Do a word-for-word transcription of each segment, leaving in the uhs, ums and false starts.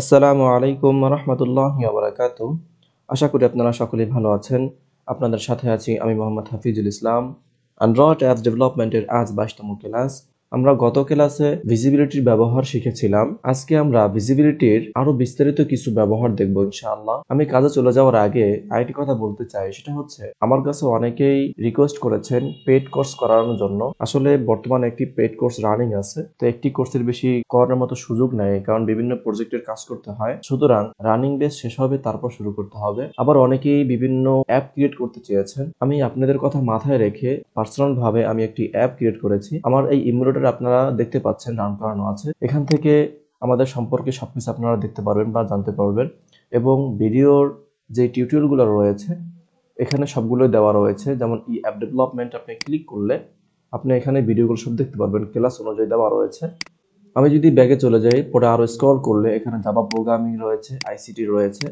আসসালামু আলাইকুম রাহমাতুল্লাহি ওয়া বারাকাতুহু। আশা করি আপনারা সকলে ভালো আছেন। আপনাদের সাথে আছি আমি মোহাম্মদ হাফিজুল ইসলাম। অ্যান্ড্রয়েড অ্যাপস ডেভেলপমেন্টের আজ বাইশতম ক্লাস। আমরা গত ক্লাসে ভিজিবিলিটির ব্যবহার শিখেছিলাম। আজকে আমরা ভিজিবিলিটির আরো বিস্তারিত কিছু ব্যবহার দেখব ইনশাআল্লাহ। আমি কাজে চলে যাওয়ার আগে আরেকটি কথা বলতে চাই, সেটা হচ্ছে আমার কাছে অনেকেই রিকোয়েস্ট করেছেন পেড কোর্স করানোর জন্য। আসলে বর্তমানে একটি পেড কোর্স রানিং আছে, তো একটি কোর্সের বেশি করার মতো সুযোগ নেই, কারণ বিভিন্ন প্রজেক্টের কাজ করতে হয়। সুতরাং রানিং বেস শেষ হবে তারপর শুরু করতে হবে। আবার অনেকেই বিভিন্ন অ্যাপ ক্রিয়েট করতে চেয়েছেন। আমি আপনাদের কথা মাথায় রেখে পার্সোনাল ভাবে আমি একটি অ্যাপ ক্রিয়েট করেছি। আমার এই ইমুলেট আপনারা দেখতে পাচ্ছেন, নাম করানো আছে। এখান থেকে আমাদের সম্পর্কে সবকিছু আপনারা দেখতে পারবেন বা জানতে পারবেন, এবং ভিডিওর যে টিউটোরিয়ালগুলো রয়েছে এখানে সবগুলো দেওয়া রয়েছে। যেমন ই অ্যাপ ডেভেলপমেন্ট আপনি ক্লিক করলে আপনি এখানে ভিডিওগুলো সব দেখতে পারবেন, ক্লাস অনুযায়ী দেওয়া রয়েছে। আমি যদি ব্যাগে চলে যাই, পরে আরো স্ক্রল করলে এখানে জাভা প্রোগ্রামিং রয়েছে, আইসিটি রয়েছে,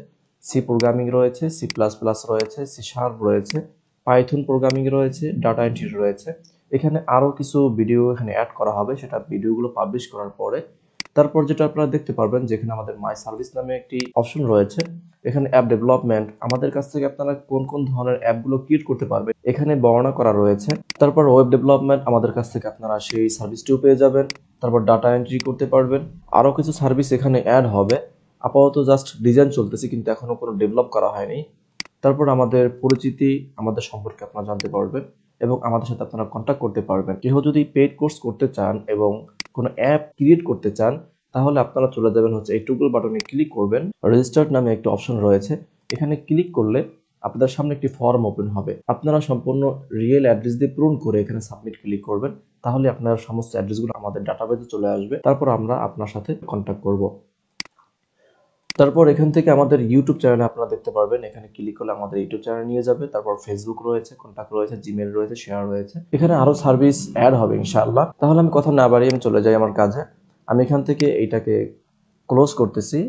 সি প্রোগ্রামিং রয়েছে, সি প্লাস প্লাস রয়েছে, সি শার্প রয়েছে, পাইথন প্রোগ্রামিং রয়েছে, ডাটা এন্ট্রি রয়েছে। এখানে আরো কিছু ভিডিও এখানে অ্যাড করা হবে, সেটা ভিডিওগুলো পাবলিশ করার পরে। তারপর যেটা আপনারা দেখতে পারবেন, যেখানে আমাদের মাই সার্ভিস নামে একটি অপশন রয়েছে। এখানে অ্যাপ ডেভেলপমেন্ট, আমাদের কাছ থেকে আপনারা কোন কোন ধরনের অ্যাপগুলো ক্রিয়েট করতে পারবেন এখানে বর্ণনা করা রয়েছে। তারপর ওয়েব ডেভেলপমেন্ট, আমাদের কাছ থেকে আপনারা সেই সার্ভিসটিও পেয়ে যাবেন। তারপর ডাটা এন্ট্রি করতে পারবেন, আরো কিছু সার্ভিস এখানে অ্যাড হবে। আপাতত জাস্ট ডিজাইন চলতেছে, কিন্তু এখনো কোনো ডেভেলপ করা হয়নি। তারপর আমাদের পরিচিতি, আমাদের সম্পর্কে আপনারা জানতে পারবেন এবং আমাদের সাথে আপনারা কন্ট্যাক্ট করতে পারবেন। কেউ যদি পেইড কোর্স করতে চান এবং কোনো অ্যাপ ক্রিয়েট করতে চান, তাহলে আপনারা চলে যাবেন হচ্ছে এই টুগল বাটনে ক্লিক করবেন। রেজিস্টার্ড নামে একটা অপশন রয়েছে, এখানে ক্লিক করলে আপনাদের সামনে একটি ফর্ম ওপেন হবে। আপনারা সম্পূর্ণ রিয়েল অ্যাড্রেস দিয়ে পূরণ করে এখানে সাবমিট ক্লিক করবেন, তাহলে আপনার সমস্ত অ্যাড্রেসগুলো আমাদের ডাটাবেজে চলে আসবে। তারপর আমরা আপনার সাথে কন্ট্যাক্ট করব। তারপর এখান থেকে আমাদের ইউটিউব চ্যানেল আপনারা দেখতে পারবেন, এখানে ক্লিক করলে আমাদের ইউটিউব চ্যানেল নিয়ে যাবে। তারপর ফেসবুক রয়েছে, কন্টাক্ট রয়েছে, জিমেল রয়েছে, শেয়ার রয়েছে, এখানে আরো সার্ভিস অ্যাড হবে ইনশাআল্লাহ। তাহলে আমি কথা না বাড়িয়ে আমি চলে যাই আমার কাজে। আমি এখান থেকে এইটাকে ক্লোজ করতেছি,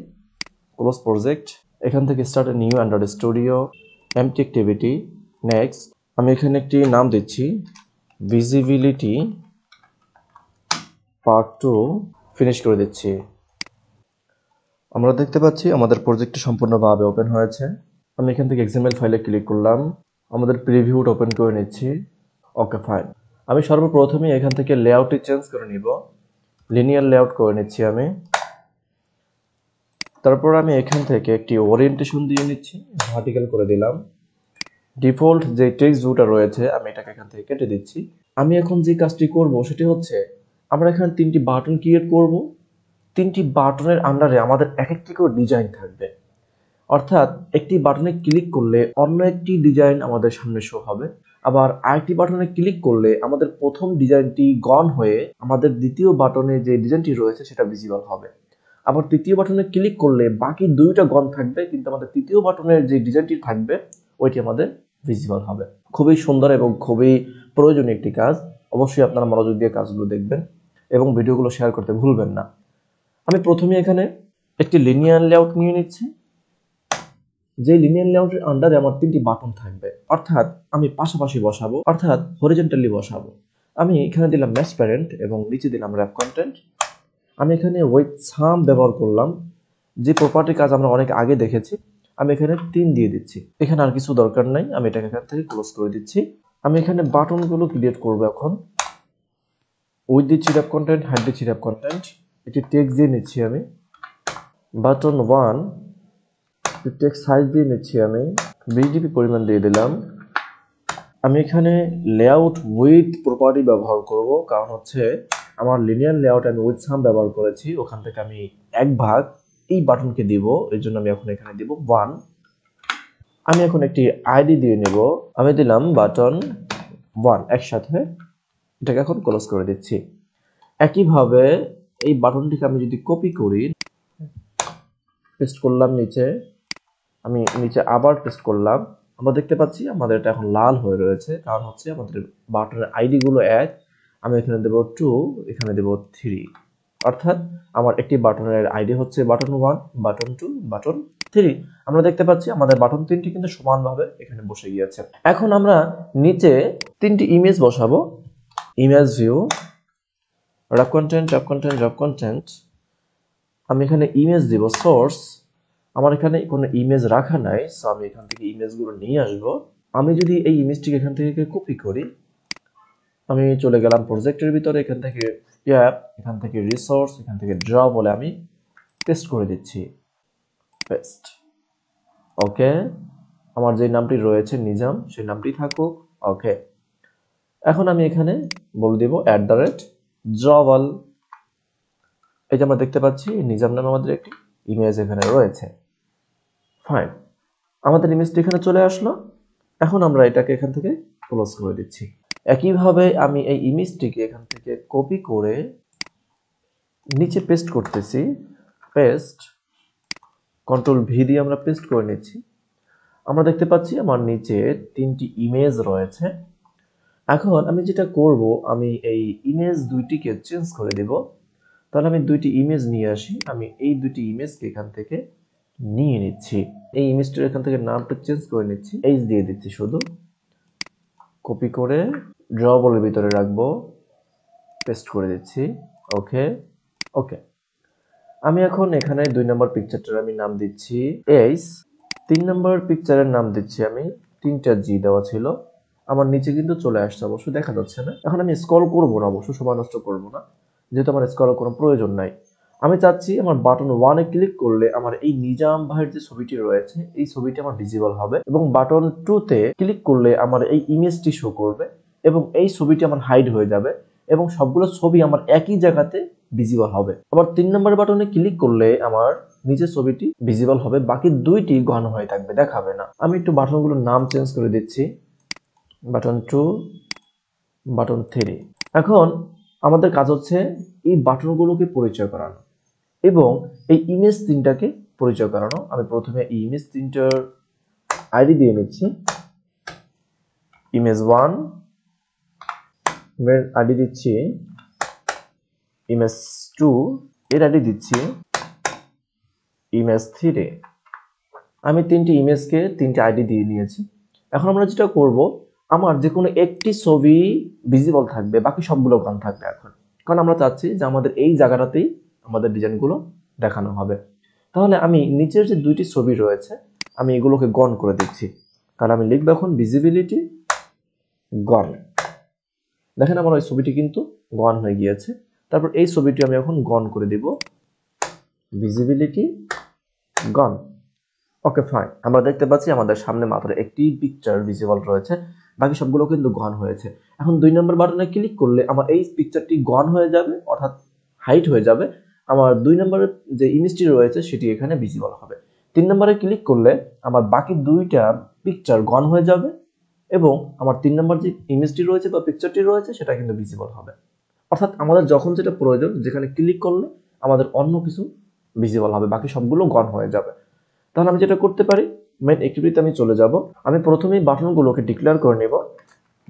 ক্লোজ প্রজেক্ট। এখান থেকে start new Android studio, empty activity, next. আমি এখানে একটি নাম দিচ্ছি ভিজিবিলিটি পার্ট টু, ফিনিশ করে দিচ্ছি। আমরা দেখতে পাচ্ছি আমাদের প্রজেক্টটি সম্পূর্ণভাবে ওপেন হয়েছে। আমি এখান থেকে এক্সএমএল ফাইলে ক্লিক করলাম, আমাদের প্রিভিউটা ওপেন করে নিচ্ছি। Okay fine. আমি সর্বপ্রথমে এখান থেকে লেআউটটি চেঞ্জ করে নিব, লিনিয়ার লেআউট করে নিচ্ছি আমি। তারপর আমি এখান থেকে একটি ওরিয়েন্টেশন দিয়ে নিচ্ছি, ভার্টিক্যাল করে দিলাম। ডিফল্ট যে টেক্সট ভিউটা রয়েছে আমি এটাকে এখান থেকে কেটে দিচ্ছি। আমি এখন যে কাজটি করব সেটি হচ্ছে আমরা এখানে তিনটি বাটন ক্রিয়েট করব। তিনটি বাটনের আন্ডারে আমাদের এক একটি করে ডিজাইন থাকবে, অর্থাৎ একটি বাটনে ক্লিক করলে অন্য একটি ডিজাইন আমাদের সামনে শো হবে। আবার আরেকটি বাটনে ক্লিক করলে আমাদের প্রথম ডিজাইনটি গন হয়ে আমাদের দ্বিতীয় বাটনে যে ডিজাইনটি রয়েছে সেটা ভিজিবল হবে। আবার তৃতীয় বাটনে ক্লিক করলে বাকি দুইটা গন থাকবে, কিন্তু আমাদের তৃতীয় বাটনের যে ডিজাইনটি থাকবে ওইটি আমাদের ভিজিবল হবে। খুবই সুন্দর এবং খুবই প্রয়োজনীয় একটি কাজ। অবশ্যই আপনারা মনোযোগ দিয়ে কাজগুলো দেখবেন এবং ভিডিওগুলো শেয়ার করতে ভুলবেন না। আমি প্রথমে এখানে একটি লিনিয়ার লেআউট নিয়ে নিচ্ছি, যে লিনিয়ার লেআউটের আন্ডারে আমার তিনটি বাটন থাকবে, অর্থাৎ আমি পাশাপাশি বসাবো, অর্থাৎ হরিজন্টালি বসাবো। আমি এখানে দিলাম ম্যাচ প্যারেন্ট এবং নিচে দিলাম র্যাপ কন্টেন্ট। আমি এখানে উইথ সাম ব্যবহার করলাম, যে প্রপার্টি কাজ আমরা অনেক আগে দেখেছি। আমি এখানে তিন দিয়ে দিচ্ছি, এখানে আর কিছু দরকার নাই। আমি এটাকে এখান থেকে ক্লোজ করে দিচ্ছি। আমি এখানে বাটনগুলো ক্রিয়েট করবো এখন। উইথ দিচ্ছি র্যাপ কন্টেন্ট, হাইড দিচ্ছি র্যাপ কন্টেন্ট, একটি টেক্সট দিয়ে নিচ্ছি আমি বাটন ওয়ান, টেক্সট সাইজ দিয়ে নিচ্ছি আমি বিডিপি পরিমাণ দিয়ে দিলাম। আমি এখানে লেআউট উইথ প্রপার্টি ব্যবহার করব, কারণ হচ্ছে আমার লিনিয়ার লেআউট আমি উইথ সাম ব্যবহার করেছি, ওখান থেকে আমি এক ভাগ এই বাটনকে দিব, এর জন্য আমি এখন এখানে দিব ওয়ান। আমি এখন একটি আইডি দিয়ে নেব, আমি দিলাম বাটন ওয়ান একসাথে। এটাকে এখন ক্লোজ করে দিচ্ছি। একইভাবে এই বাটনটিকে আমি যদি কপি করি, পেস্ট করলাম নিচে, আমি নিচে আবার পেস্ট করলাম। আমরা দেখতে পাচ্ছি আমাদের এটা এখন লাল হয়ে রয়েছে, কারণ হচ্ছে আমাদের বাটনের আইডি গুলো এক। আমি এখানে দেব টু, এখানে দেব থ্রি, অর্থাৎ আমার একটি বাটনের আইডি হচ্ছে button one, button two, button three. আমরা দেখতে পাচ্ছি আমাদের বাটন তিনটি কিন্তু সমানভাবে এখানে বসে গিয়েছে। এখন আমরা নিচে তিনটি ইমেজ বসাবো। Image view, wrap content, wrap content, wrap content. আমি এখানে ইমেজ দিব সোর্স, আমার এখানে কোনো ইমেজ রাখা নাই, সো আমি এখান থেকে ইমেজগুলো নিয়ে আসবো। আমি যদি এই ইমেজটিকে এখান থেকে কপি করি, আমি চলে গেলাম প্রজেক্টের ভিতরে, এখান থেকে ট্যাব, এখান থেকে রিসোর্স, এখান থেকে ড্র বলে আমি পেস্ট করে দিচ্ছি, পেস্ট। ওকে, আমার যে নামটি রয়েছে নিজাম, সেই নামটি থাকুক। ওকে, এখন আমি এখানে বলে দেব অ্যাট দ্য রেট ড্রওয়াল। এই যে আমরা দেখতে পাচ্ছি নিজাম নামে আমাদের একটি ইমেজ এখানে রয়েছে। ফাইন, আমাদের ইমেজটি এখানে চলে আসলো। এখন আমরা এটাকে এখান থেকে ক্লোজ করে দিচ্ছি। একইভাবে আমি এই ইমেজটিকে এখান থেকে কপি করে নিচে পেস্ট করতেছি, পেস্ট, কন্ট্রোল ভি দিয়ে আমরা পেস্ট করে নিচ্ছি। আমরা দেখতে পাচ্ছি আমার নিচে তিনটি ইমেজ রয়েছে। এখন আমি যেটা করব, আমি এই ইমেজ দুইটিকে চেঞ্জ করে দেব। তাহলে আমি দুইটি ইমেজ নিয়ে আসি, আমি এই দুইটি ইমেজকে এখান থেকে নিয়ে নিচ্ছি, এই ইমেজটির এখান থেকে নামটা চেঞ্জ করে নিচ্ছি, এইচ দিয়ে দিচ্ছি, শুধু কপি করে ড্র বলের ভিতরে রাখবো, পেস্ট করে দিচ্ছি। ওকে, ওকে, আমি এখন এখানে দুই নম্বর পিকচারটার আমি নাম দিচ্ছি এইচ, তিন নম্বর পিকচারের নাম দিচ্ছি আমি, তিনটা জি দেওয়া ছিল, আমার নিচে কিন্তু চলে আসছে, অবশ্য দেখা যাচ্ছে না। এখন আমি স্ক্রল করব না, অবশ্য সময় নষ্ট করবো না, যেহেতু আমার স্ক্রল কোনো প্রয়োজন নাই। আমি চাচ্ছি আমার বাটন ওয়ানে ক্লিক করলে আমার এই নিজাম ভাইয়ের যে ছবিটি রয়েছে এই ছবিটি আমার ভিজিবল হবে, এবং বাটন টুতে ক্লিক করলে আমার এই ইমেজটি শো করবে, এবং এই ছবিটি আমার হাইড হয়ে যাবে, এবং সবগুলো ছবি আমার একই জায়গাতে ভিজিবল হবে। আবার তিন নম্বর বাটনে ক্লিক করলে আমার নিচের ছবিটি ভিজিবল হবে, বাকি দুইটি ঘন হয়ে থাকবে, দেখাবে না। আমি একটু বাটনগুলোর নাম চেঞ্জ করে দিচ্ছি, বাটন টু, বাটন থ্রি। এখন আমাদের কাজ হচ্ছে এই বাটনগুলোকে পরিচয় করানো এবং এই ইমেজ তিনটাকে পরিচয় করানো। আমি প্রথমে এই ইমেজ তিনটার আইডি দিয়ে নিচ্ছি, ইমেজ ওয়ান এর আইডি দিচ্ছি, ইমেজ টু এর আইডি দিচ্ছি, ইমেজ থ্রি। আমি তিনটি ইমেজকে তিনটি আইডি দিয়ে নিয়েছি। এখন আমরা যেটা করব, আমার যে কোনো একটি ছবি ভিজিবল থাকবে, বাকি সবগুলো গান থাকবে। এখন কারণ আমরা চাচ্ছি যে আমাদের এই জায়গাটাতেই আমাদের ডিজাইনগুলো দেখানো হবে, তাহলে আমি নিচের যে দুইটি ছবি রয়েছে আমি এগুলোকে গন করে দিচ্ছি। তাহলে আমি লিখব এখন ভিজিবিলিটি গন। দেখেন আমার ওই ছবিটি কিন্তু গন হয়ে গিয়েছে। তারপর এই ছবিটি আমি এখন গন করে দেব, ভিজিবিলিটি গন। ওকে, ফাইন, আমরা দেখতে পাচ্ছি আমাদের সামনে মাত্র একটি পিকচার ভিজিবল রয়েছে, বাকি সবগুলো কিন্তু গন হয়েছে। এখন দুই নম্বর বাটনে ক্লিক করলে আমার এই পিকচারটি গন হয়ে যাবে, অর্থাৎ হাইড হয়ে যাবে, আমার দুই নম্বরের যে ইমেজটি রয়েছে সেটি এখানে ভিজিবল হবে। তিন নম্বরে ক্লিক করলে আমার বাকি দুইটা পিকচার গন হয়ে যাবে, এবং আমার তিন নম্বর যে ইমেজটি রয়েছে বা পিকচারটি রয়েছে সেটা কিন্তু ভিজিবল হবে। অর্থাৎ আমাদের যখন যেটা প্রয়োজন, যেখানে ক্লিক করলে আমাদের অন্য কিছু ভিজিবল হবে, বাকি সবগুলো গন হয়ে যাবে। তাহলে আমি যেটা করতে পারি, মেন অ্যাক্টিভিটিতে আমি চলে যাব। আমি প্রথমেই বাটনগুলোকে ডিক্লেয়ার করে নেব।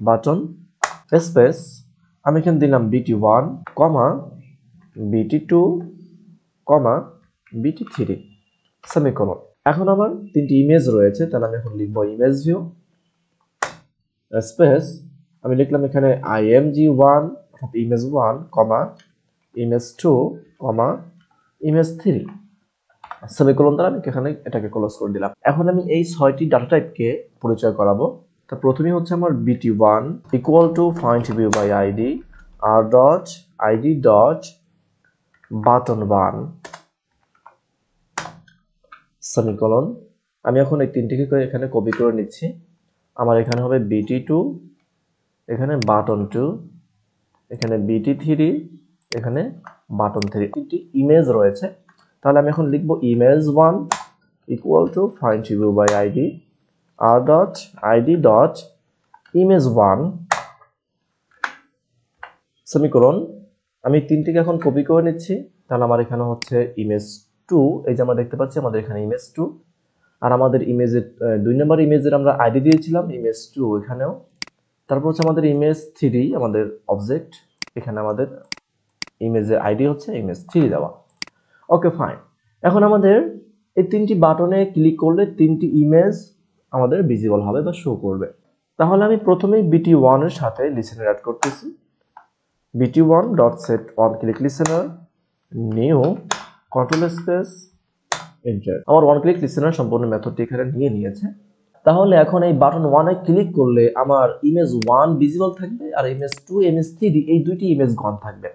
বাটন স্পেস, আমি এখানে দিলাম বিটি ওয়ান কমা বিটি টু কমা বিটি থ্রি সেমিকোলন। এখন আমার তিনটি ইমেজ রয়েছে, তাহলে আমি এখন লিখব ইমেজ ভিউ স্পেস, আমি লিখলাম এখানে আই এম জি ওয়ান, অর্থাৎ image one comma image two comma image three semicolon দ্বারা আমি এখানে এটাকে ক্লোজ করে দিলাম। এখন আমি এই ছয়টি ডাটা টাইপকে পরিচয় করাবো। তা প্রথমেই হচ্ছে আমার BT one equal to find view by ID R dot ID dot button one semicolon. আমি এখন এই তিনটিকে এখানে কপি করে নিচ্ছি, আমার এখানে হবে বিটি টু, এখানে বাটন টু, এখানে বিটি থ্রি, এখানে বাটন থ্রি। তিনটি ইমেজ রয়েছে, তাহলে আমি এখন লিখব image one equal to find view by ID R dot ID dot image one semicolon. আমি তিনটিকে এখন কপি করে নিচ্ছি, তাহলে আমার এখানে হচ্ছে ইমেজ টু, এই যে আমরা দেখতে পাচ্ছি আমাদের এখানে ইমেজ টু, আর আমাদের ইমেজের দুই নম্বর ইমেজের আমরা আইডি দিয়েছিলাম ইমেজ টু এখানেও। তারপর হচ্ছে আমাদের ইমেজ থ্রি, আমাদের অবজেক্ট, এখানে আমাদের ইমেজের আইডি হচ্ছে ইমেজ থ্রি দেওয়া। ওকে, ফাইন, এখন আমাদের এই তিনটি বাটনে ক্লিক করলে তিনটি ইমেজ আমাদের ভিজিবল হবে বা শো করবে। তাহলে আমি প্রথমেই বিটি ওয়ানের সাথে লিসেনার অ্যাড করতেছি, BT one dot set on click listener new control space enter. আমার ওয়ান ক্লিক লিসেনার সম্পূর্ণ মেথডটি এখানে নিয়ে নিয়েছে। তাহলে এখন এই বাটন ওয়ানে ক্লিক করলে আমার ইমেজ ওয়ান ভিজিবল থাকবে আর ইমেজ টু ইমেজ থ্রি এই দুইটি ইমেজ গন থাকবে।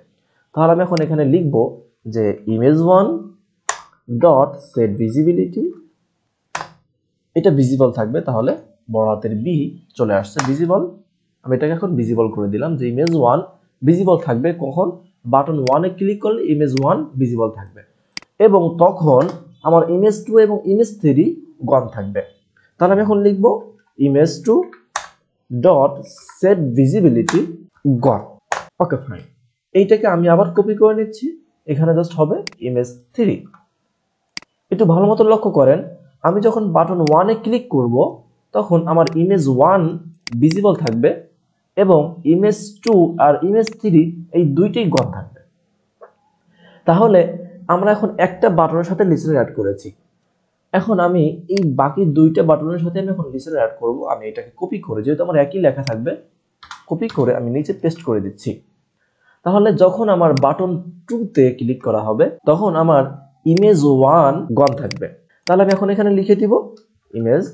তাহলে আমি এখন এখানে লিখব যে image one dot set visibility, এটা ভিজিবল থাকবে। তাহলে বড় হাতের বি চলে আসছে ভিজিবল, আমি এটাকে এখন ভিজিবল করে দিলাম যে ইমেজ ওয়ান ভিজিবল থাকবে কখন বাটন ওয়ানে ক্লিক করলে ইমেজ ওয়ান ভিজিবল থাকবে, এবং তখন আমার ইমেজ টু এবং ইমেজ থ্রি গন থাকবে। তাহলে আমি এখন লিখব image two dot set visibility gone. Okay fine, এইটাকে আমি আবার কপি করে নিচ্ছি, এখানে জাস্ট হবে ইমেজ থ্রি। একটু ভালো মতো লক্ষ্য করেন, আমি যখন বাটন ওয়ানে ক্লিক করব তখন আমার ইমেজ ওয়ান ভিজিবল থাকবে এবং ইমেজ টু আর ইমেজ থ্রি এই দুইটাই গন থাকবে। তাহলে আমরা এখন একটা বাটনের সাথে লিসেনার অ্যাড করেছি, এখন আমি এই বাকি দুইটা বাটনের সাথে আমি এখন লিসেনার অ্যাড করব। আমি এটাকে কপি করে, যেহেতু আমার একই লেখা থাকবে, কপি করে আমি নিচে পেস্ট করে দিচ্ছি। তাহলে যখন আমার বাটন টু তে ক্লিক করা হবে তখন আমার ইমেজ ওয়ান গন থাকবে। তাহলে আমি এখন এখানে লিখে দিব ইমেজ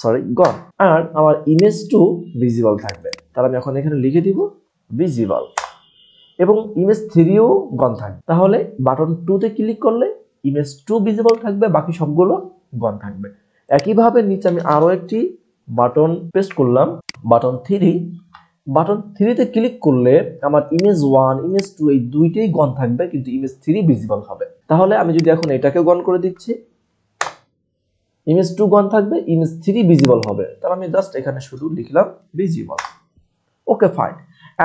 সরি গন, আর আমার ইমেজ টু ভিজিবল থাকবে। তাহলে আমি এখন এখানে লিখে দিব ভিজিবল, এবং ইমেজ থ্রিও গন থাকবে। তাহলে বাটন টু তে ক্লিক করলে ইমেজ টু ভিজিবল থাকবে, বাকি সবগুলো গন থাকবে। একইভাবে নিচে আমি আরও একটি বাটন পেস্ট করলাম, বাটন থ্রি। বাটন থ্রিতে ক্লিক করলে আমার ইমেজ ওয়ান ইমেজ টু এই দুইটাই গন থাকবে, কিন্তু ইমেজ থ্রি ভিজিবল হবে। তাহলে আমি যদি এখন এটাকে গন করে দিচ্ছি, ইমেজ টু গন থাকবে, ইমেজ থ্রি ভিজিবল হবে। তাহলে আমি জাস্ট এখানে শুধু লিখলাম ভিজিবল। ওকে ফাইন,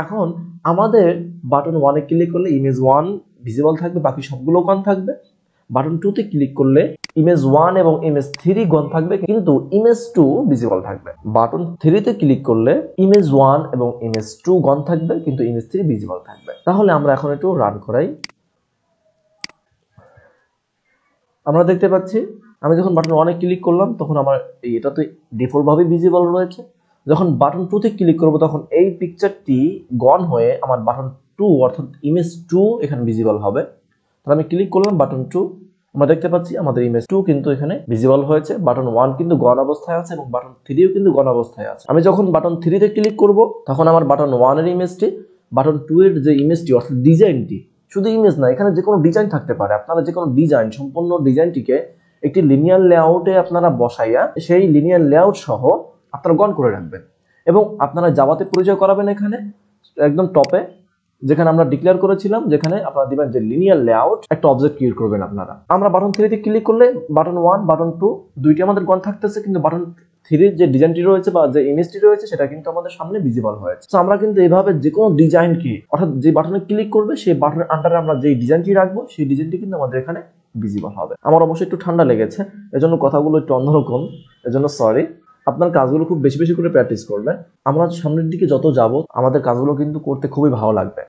এখন আমাদের বাটন ওয়ানে ক্লিক করলে ইমেজ ওয়ান ভিজিবল থাকবে, বাকি সবগুলো গন থাকবে। বাটন টুতে ক্লিক করলে ইমেজ ওয়ান এবং ইমেজ থ্রি গন থাকবে, কিন্তু ইমেজ টু ভিজিবল থাকবে। বাটন থ্রিতে ক্লিক করলে ইমেজ ওয়ান এবং ইমেজ টু গন থাকবে, কিন্তু ইমেজ থ্রি ভিজিবল থাকবে। তাহলে আমরা এখন একটু রান করাই। আমরা দেখতে পাচ্ছি আমি যখন বাটন ওয়ানে ক্লিক করলাম তখন আমার এটা তো ডিফল্টভাবে ভিজিবল রয়েছে। যখন বাটন টুতে ক্লিক করব তখন এই পিকচারটি গন হয়ে আমার বাটন টু অর্থাৎ ইমেজ টু এখানে ভিজিবল হবে। তাহলে আমি ক্লিক করলাম বাটন টু, আমরা দেখতে পাচ্ছি আমাদের ইমেজ টু কিন্তু এখানে ভিজিবল হয়েছে। বাটন ওয়ান কিন্তু গন অবস্থায় আছে এবং বাটন থ্রিও কিন্তু গন অবস্থায় আছে। আমি যখন বাটন থ্রিতে ক্লিক করব তখন আমার বাটন ওয়ানের ইমেজটি, বাটন টু এর যে ইমেজটি অর্থাৎ ডিজাইনটি, শুধু ইমেজ না, এখানে যে কোনো ডিজাইন থাকতে পারে। আপনারা যে কোনো ডিজাইন, সম্পূর্ণ ডিজাইনটিকে একটি লিনিয়ার লেআউটে আপনারা বসাইয়া সেই লিনিয়ার লেআউট সহ আপনারা গন করে রাখবেন, এবং আপনারা জাভাতে পরিচয় করাবেন এখানে একদম টপে, যেখানে আমরা ডিক্লেয়ার করেছিলাম, যেখানে আপনারা দিবেন যে লিনিয়ার লেআউট একটা অবজেক্ট ক্রিয়েট করবেন আপনারা। আমরা বাটন থ্রিতে ক্লিক করলে বাটন ওয়ান বাটন টু দুইটি আমাদের গন থাকতেছে, কিন্তু বাটন থ্রির যে ডিজাইনটি রয়েছে বা যে ইমেজটি রয়েছে সেটা কিন্তু আমাদের সামনে ভিজিবল হয়েছে। তো আমরা কিন্তু এইভাবে যে কোনো ডিজাইনকে, অর্থাৎ যে বাটনে ক্লিক করবে সেই বাটনের আন্ডারে আমরা যে ডিজাইনটি রাখবো সেই ডিজাইনটি কিন্তু আমাদের এখানে ভিজিবল হবে। আমার অবশ্যই একটু ঠান্ডা লেগেছে, এজন্য কথাগুলো একটু অন্যরকম, এজন্য সরি। আপনার কাজগুলো খুব বেশি বেশি করে প্র্যাকটিস করবেন। আমরা সামনের দিকে যত যাব আমাদের কাজগুলো কিন্তু করতে খুবই ভালো লাগবে।